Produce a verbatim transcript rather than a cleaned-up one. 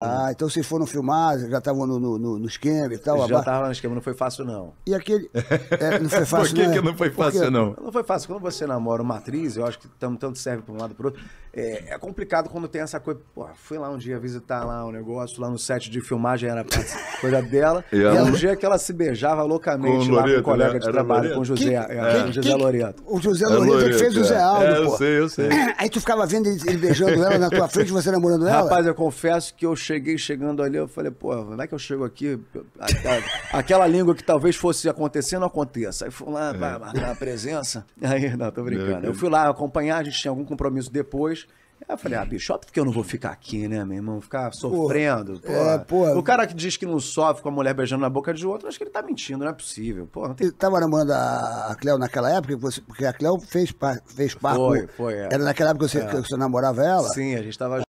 Ah, então vocês foram filmar, já estavam no, no, no esquema e tal? Já estava no esquema, não foi fácil não. E aquele... É, não foi fácil. Por que não, que não foi fácil Porque... não? Não foi fácil. Quando você namora uma atriz, eu acho que tam, tanto serve para um lado e para outro, é, é complicado quando tem essa coisa... Pô, fui lá um dia visitar lá um negócio, lá no set de filmagem, era coisa dela, e era um dia que ela se beijava loucamente com lá Loreto, com um colega né? de era trabalho, com o José, que, é, que, José que, Loreto. O José Loreto, ele fez o José Aldo, é, eu pô. sei, eu sei. Aí tu ficava vendo ele beijando ela na tua frente, você namorando ela? Rapaz, eu confesso que eu cheguei chegando ali, eu falei, pô, como é que eu chego aqui? Aquela, aquela língua que talvez fosse acontecer, não aconteça. Aí fui lá, é. marcar a presença. Aí, não, tô brincando. É, eu fui lá acompanhar, a gente tinha algum compromisso depois. Aí eu falei, ah, bicho, óbvio que eu não vou ficar aqui, né, meu irmão? Ficar sofrendo. Porra. Porra. É, porra. O cara que diz que não sofre com a mulher beijando na boca de outro, acho que ele tá mentindo, não é possível. Porra, não tem... Você tava namorando a Cleo naquela época? Porque a Cleo fez, par... fez parte. Foi, foi. É. Era naquela época que você, é. que você namorava ela? Sim, a gente tava